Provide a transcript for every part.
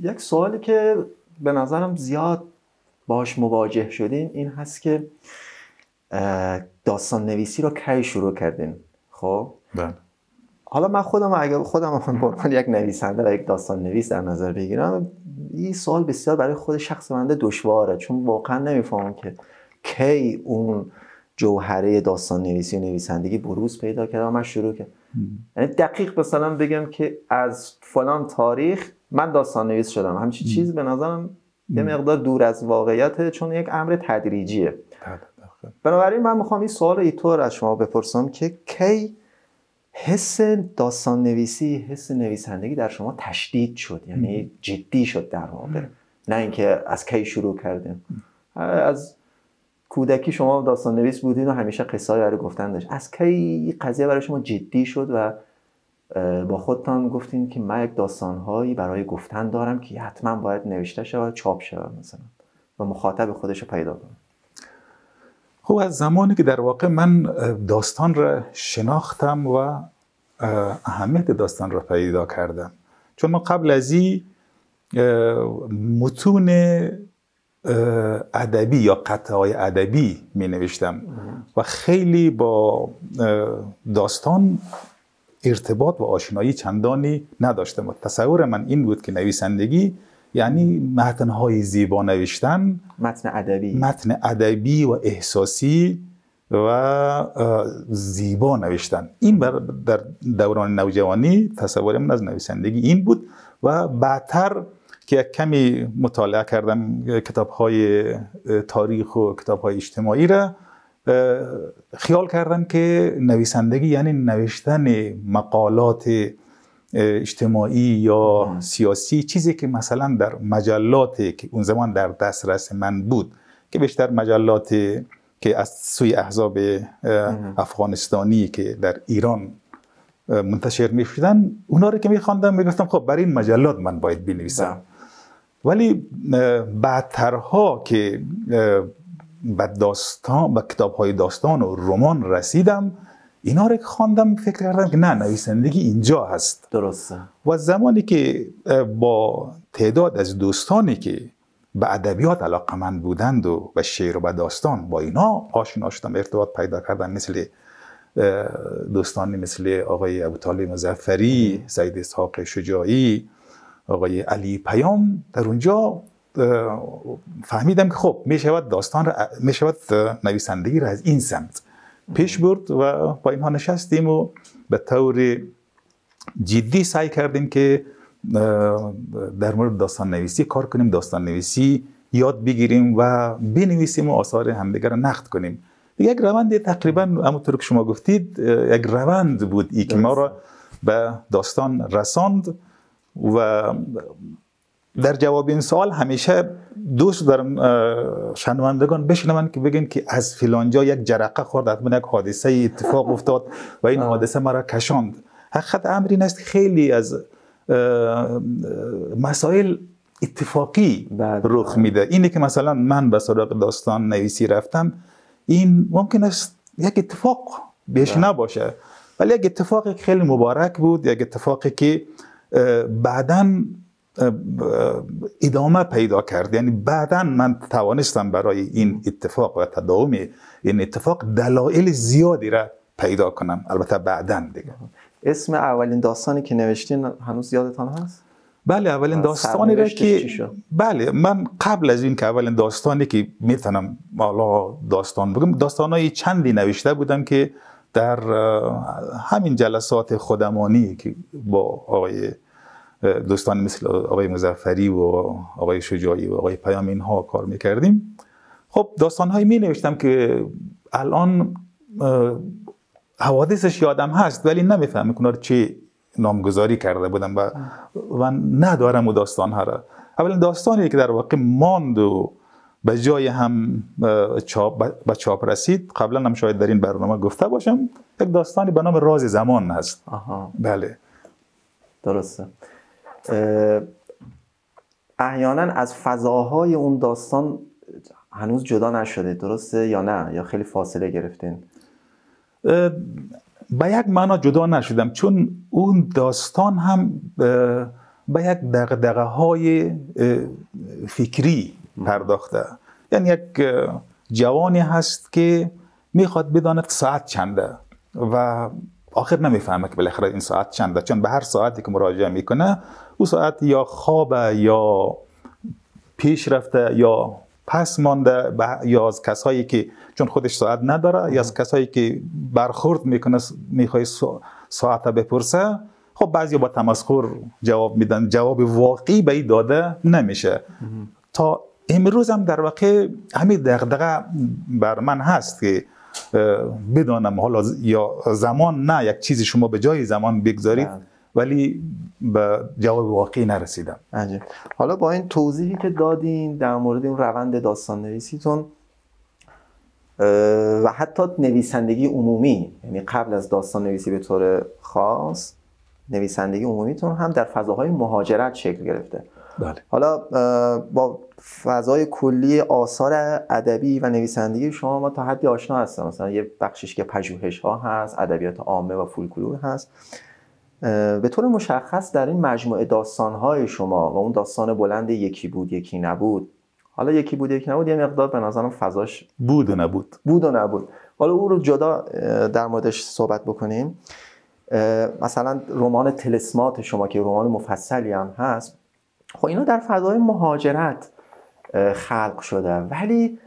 یک سوالی که به نظرم زیاد باش مواجه شدیم این هست که داستان نویسی رو کی شروع کردین؟ خب بله. حالا من خودم اگه خودم یک نویسنده و یک داستان نویس در نظر بگیرم، این سوال بسیار برای خود شخص منده دشواره، چون واقعا نمیفهمم که کی اون جوهره داستان نویسی و نویسندگی بروز پیدا کرد و من شروع کردم. یعنی دقیق مثلا بگم که از فلان تاریخ من داستان نویس شدم، همچین چیز به نظرم یه مقدار دور از واقعیته، چون یک امر تدریجیه. بنابراین من میخوام این سوال رو اینطور از شما بپرسم که کی حس داستان نویسی، حس نویسندگی در شما تشدید شد، یعنی جدی شد در واقع، نه اینکه از کی شروع کردیم. از کودکی شما داستان نویس بودین و همیشه قصه های برای گفتن داشت، از کی قضیه برای شما جدی شد و با خودتان گفتین که من یک داستانهایی برای گفتن دارم که حتما باید نوشته شود، چاپ شود مثلا و مخاطب خودش رو پیدا کنه؟ خب از زمانی که در واقع من داستان را شناختم و اهمیت داستان را پیدا کردم، چون من قبل از این متون ادبی یا قطعه‌های ادبی می نوشتم و خیلی با داستان ارتباط و آشنایی چندانی نداشتم و تصور من این بود که نویسندگی یعنی متن‌های زیبا نوشتن، متن ادبی و احساسی و زیبا نوشتن. این در دوران نوجوانی تصور من از نویسندگی این بود و بعدتر که کمی مطالعه کردم کتاب‌های تاریخ و کتاب‌های اجتماعی را، خیال کردم که نویسندگی یعنی نوشتن مقالات اجتماعی یا سیاسی، چیزی که مثلا در مجلاتی که اون زمان در دسترس من بود که بیشتر مجلاتی که از سوی احزاب افغانستانی که در ایران منتشر می شدن، اونا رو که می خواندم می گفتم خب برای این مجلات من باید بنویسم. ولی بعدترها که به کتاب‌های داستان و رمان رسیدم، اینا رو که خواندم فکر کردم که نه، نویسندگی اینجا هست. درسته. و زمانی که با تعداد از دوستانی که به ادبیات علاقمند بودند و به شعر و به داستان، با اینا آشنا شدم، ارتباط پیدا کردم، مثل دوستانی مثل آقای ابوطالب مظفری، سید اسحاق شجاعی، آقای علی پیام، در اونجا فهمیدم که خب میشود نویسندگی را از این سمت پیش برد و با اینها نشستیم و به طور جدی سعی کردیم که در مورد داستان نویسی کار کنیم، داستان نویسی یاد بگیریم و بنویسیم و آثار همدیگر را نقد کنیم. یک روند تقریبا همونطور که شما گفتید یک روند بود ای که ما را به داستان رساند. و در جواب این سوال همیشه دوست دارم شنوندگان بشنون که بگن که از فلانجا یک جرقه خورد، حتما یک حادثه اتفاق افتاد و این حادثه مرا کشاند. حقیقت امری نیست، خیلی از مسائل اتفاقی رخ میده. اینه که مثلا من به سراغ داستان نویسی رفتم، این ممکن است یک اتفاق بهش نباشه، ولی یک اتفاقی خیلی مبارک بود، یک اتفاقی که بعداً ادامه پیدا کرد. یعنی بعدا من توانستم برای این اتفاق و تداوم این اتفاق دلایل زیادی را پیدا کنم، البته بعدا دیگه. اسم اولین داستانی که نوشتین هنوز یادتان هست؟ بله، اولین داستانی را که بله، من قبل از این که اولین داستانی که میتونم حالا داستان بگم، داستانای چندی نوشته بودم که در همین جلسات خودمانی که با آقای دوستان مثل آقای مظفری و آقای شجاعی و آقای پیام اینها کار میکردیم. خب داستانهایی می نوشتم که الان حوادثش یادم هست، ولی نمیفهمم اونا رو چه نامگذاری کرده بودم و ندارم و داستانها را. اولین داستانی که در واقع ماند و به جای هم به چاپ رسید، قبلا هم شاید در این برنامه گفته باشم، یک داستانی به نام راز زمان هست. بله درسته. احیانا از فضاهای اون داستان هنوز جدا نشده، درسته یا نه؟ یا خیلی فاصله گرفتین؟ به یک معنا جدا نشدم، چون اون داستان هم به یک دغدغه های فکری پرداخته. یعنی یک جوانی هست که میخواد بداند ساعت چنده و آخر نمیفهمه که بالاخره این ساعت چنده، چون به هر ساعتی که مراجعه میکنه او ساعت یا خوابه یا پیش رفته یا پس مانده، یا از کسایی که چون خودش ساعت نداره یا از کسایی که برخورد میکنه میخوای ساعت بپرسه. خب بعضی با تمسخر جواب میدن، جواب واقعی به داده نمیشه. تا امروز هم در واقع همین دغدغه بر من هست که بدانم حالا یا زمان، نه یک چیزی شما به جای زمان بگذارید، ولی به جواب واقعی نرسیدم. عجب. حالا با این توضیحی که دادین در مورد این روند داستان نویسیتون و حتی نویسندگی عمومی، یعنی قبل از داستان نویسی به طور خاص نویسندگی عمومیتون هم در فضاهای مهاجرت شکل گرفته. بله. حالا با فضای کلی آثار ادبی و نویسندگی شما ما تا حدی آشنا هستیم، مثلا یه بخشش که پژوهش‌ها هست، ادبیات عامه و فولکلور هست. به طور مشخص در این مجموعه داستان‌های شما و اون داستان بلند یکی بود یکی نبود، حالا یکی بود یکی نبود یه مقدار به نظرم فضاش بود و نبود، بود و نبود، حالا او رو جدا در موردش صحبت بکنیم. مثلا رمان طلسمات شما که رمان مفصلی هم هست، خب اینا در فضای مهاجرت خلق شده ولی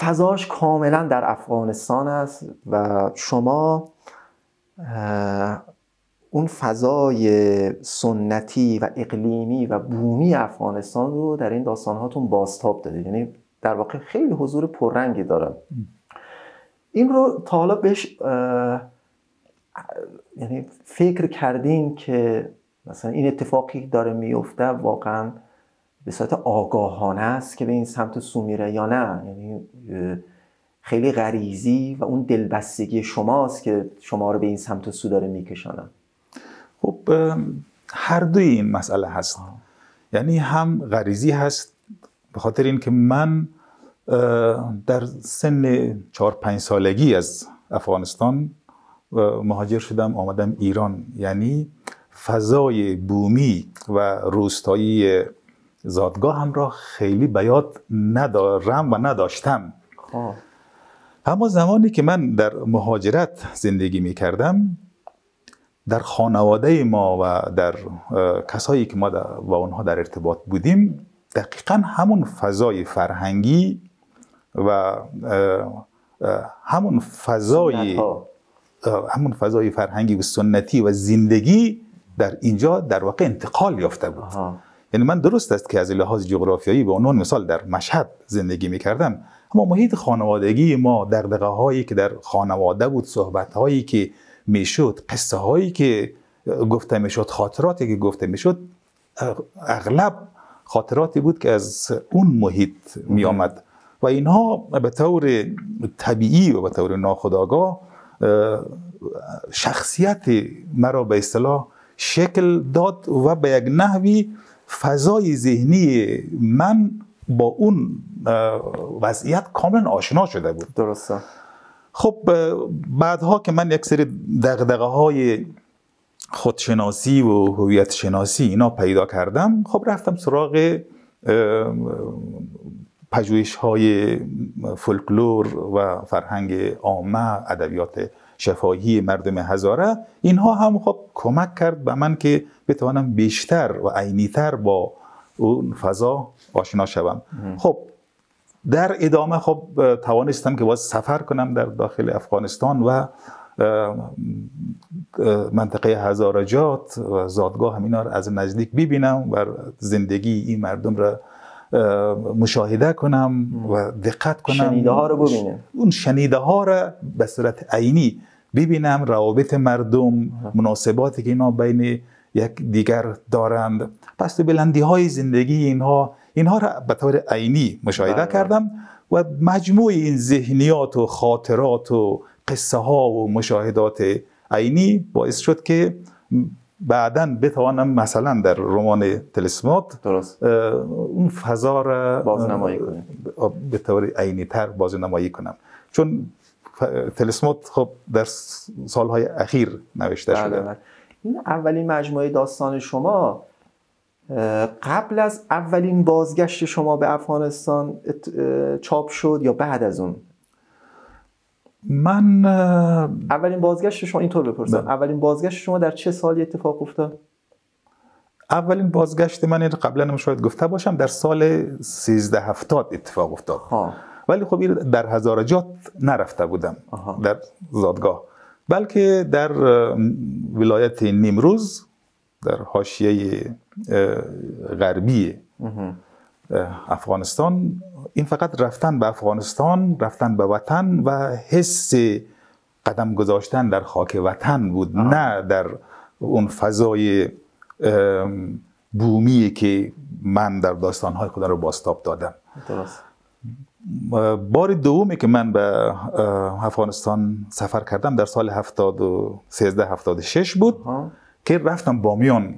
فضاش کاملا در افغانستان است و شما اون فضای سنتی و اقلیمی و بومی افغانستان رو در این داستانهاتون بازتاب دادید، یعنی در واقع خیلی حضور پررنگی داره. این رو تا حالا بهش یعنی فکر کردین که مثلا این اتفاقی داره میفته واقعا به صورت آگاهانه است که به این سمت سو میره یا نه، یعنی خیلی غریزی و اون دلبستگی شماست که شما رو به این سمت سو داره میکشانه؟ خب هر دوی این مسئله هست. یعنی هم غریزی هست به خاطر اینکه من در سن 4-5 سالگی از افغانستان مهاجر شدم، آمدم ایران، یعنی فضای بومی و روستایی زادگاه هم را خیلی به یاد ندارم و نداشتم. اما زمانی که من در مهاجرت زندگی می کردم، در خانواده ما و در کسایی که ما با اونها در ارتباط بودیم دقیقا همون فضای فرهنگی و همون فضای فرهنگی و سنتی و زندگی در اینجا در واقع انتقال یافته بود. یعنی من درست است که از لحاظ جغرافیایی به عنوان مثال در مشهد زندگی می کردم، اما محیط خانوادگی ما، دغدغه هایی که در خانواده بود، صحبت هایی که میشد، قصه هایی که گفته میشد، خاطراتی که گفته میشد، اغلب خاطراتی بود که از اون محیط می آمد و اینها به طور طبیعی و به طور ناخودآگاه شخصیت مرا به اصطلاح شکل داد و به یک نحوی فضای ذهنی من با اون وضعیت کاملا آشنا شده بود. درسته. خب بعدها که من یک سری دغدغه های خودشناسی و هویت شناسی اینا پیدا کردم، خب رفتم سراغ پژوهش های فولکلور و فرهنگ عامه، ادبیات شفاهی مردم هزاره. اینها هم خب کمک کرد به من که بتوانم بیشتر و عینی‌تر با اون فضا آشنا شوم. خب در ادامه خب توانستم که باز سفر کنم در داخل افغانستان و منطقه هزارجات و زادگاه همینا رو از نزدیک ببینم و زندگی این مردم را مشاهده کنم و دقت کنم، شنیده ها رو ببینم، اون شنیده ها رو به صورت عینی ببینم، روابط مردم، مناسباتی که اینا بین یک دیگر دارند، پس بلندی های زندگی اینها رو به طور عینی مشاهده کردم و مجموع این ذهنیات و خاطرات و قصه ها و مشاهدات عینی باعث شد که بعداً بتوانم مثلا در رمان طلسمات اون فضا را بازنمایی کنم، به طور عینی تر بازنمایی کنم، چون طلسمات خب در سالهای اخیر نوشته شده. این اولین مجموعه داستان شما قبل از اولین بازگشت شما به افغانستان چاپ شد یا بعد از اون؟ من اولین بازگشت شما، اینطور بپرسم، اولین بازگشت شما در چه سالی اتفاق افتاد؟ اولین بازگشت من قبلا هم شاید گفته باشم در سال 1370 اتفاق افتاد. ولی خب در هزارجات نرفته بودم در زادگاه، بلکه در ولایت نیمروز در حاشیه غربی افغانستان. این فقط رفتن به افغانستان، رفتن به وطن و حس قدم گذاشتن در خاک وطن بود، نه در اون فضای بومی که من در داستانهای خودم رو باستاب دادم. بار دومی که من به افغانستان سفر کردم در سال 1376 بود که رفتم بامیان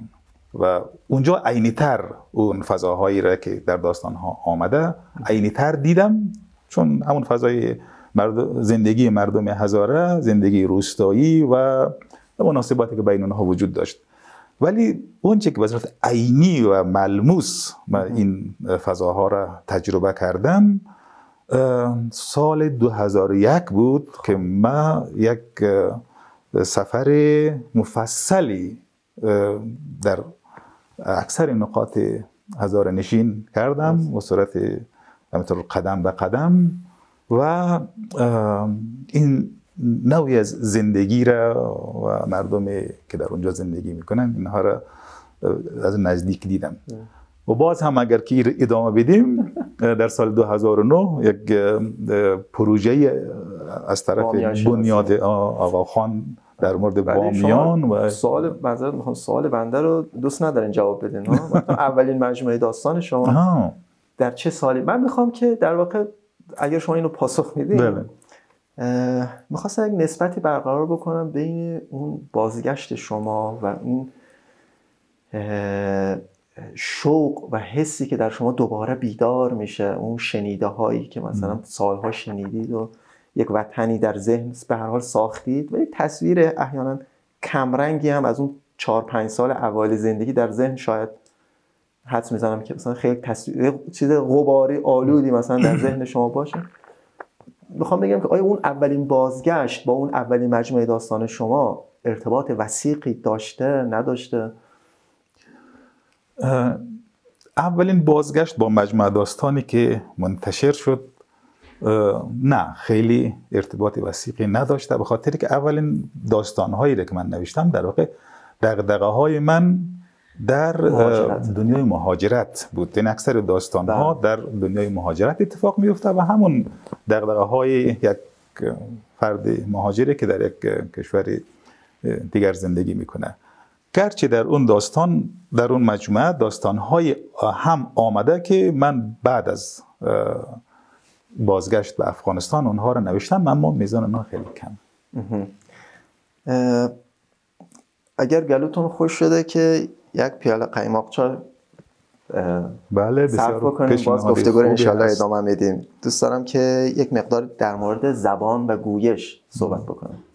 و اونجا عینی‌تر اون فضاهایی را که در داستانها آمده عینی‌تر دیدم، چون همون فضای زندگی مردم هزاره، زندگی روستایی و مناسباتی که بین اونها وجود داشت. ولی اون چه که به صورت عینی و ملموس من این فضاها را تجربه کردم سال 2001 بود که من یک سفر مفصلی در اکثر نقاط هزاره نشین کردم به صورت قدم به قدم و این نوعی از زندگی را و مردم که در اونجا زندگی میکنن اینها را از نزدیک دیدم. و باز هم اگر که ادامه بدیم در سال 2009 یک پروژه از طرف بنیاد آواخان در مورد بامیان و سوال بنده رو دوست ندارین جواب بدین اولین مجموعه داستان شما در چه سالی؟ من میخوام که در واقع اگر شما اینو پاسخ میدین، میخواستم یک نسبتی برقرار بکنم بین اون بازگشت شما و اون شوق و حسی که در شما دوباره بیدار میشه، اون شنیده هایی که مثلا سالها شنیدید و یک وطنی در ذهن به هر حال ساختید و یک تصویر احیانا کمرنگی هم از اون 4-5 سال اول زندگی در ذهن شاید حدس میزنم که مثلا خیلی تصویر چیز غباری آلودی مثلا در ذهن شما باشه. میخوام بگم که آیا اون اولین بازگشت با اون اولین مجموعه داستان شما ارتباط وثیقی داشته نداشته؟ اولین بازگشت با مجموعه داستانی که منتشر شد نه، خیلی ارتباط وثیقی نداشته، به خاطر که اولین داستانهایی را که من نوشتم در واقع دغدغه‌های من در دنیای مهاجرت بود. این اکثر داستانها در دنیای مهاجرت اتفاق میفته و همون دغدغه‌های یک فرد مهاجری که در یک کشور دیگر زندگی میکنه. گرچه در اون داستان، در اون مجموعه داستانهای هم آمده که من بعد از بازگشت به افغانستان اونها را نوشتم، اما میزان اونها خیلی کم. اگر گلوتون خوش شده که یک پیاله قیماق چای صرف بکنیم، باز گفتگو رو انشالله ادامه میدیم. دوست دارم که یک مقدار در مورد زبان و گویش صحبت بکنم.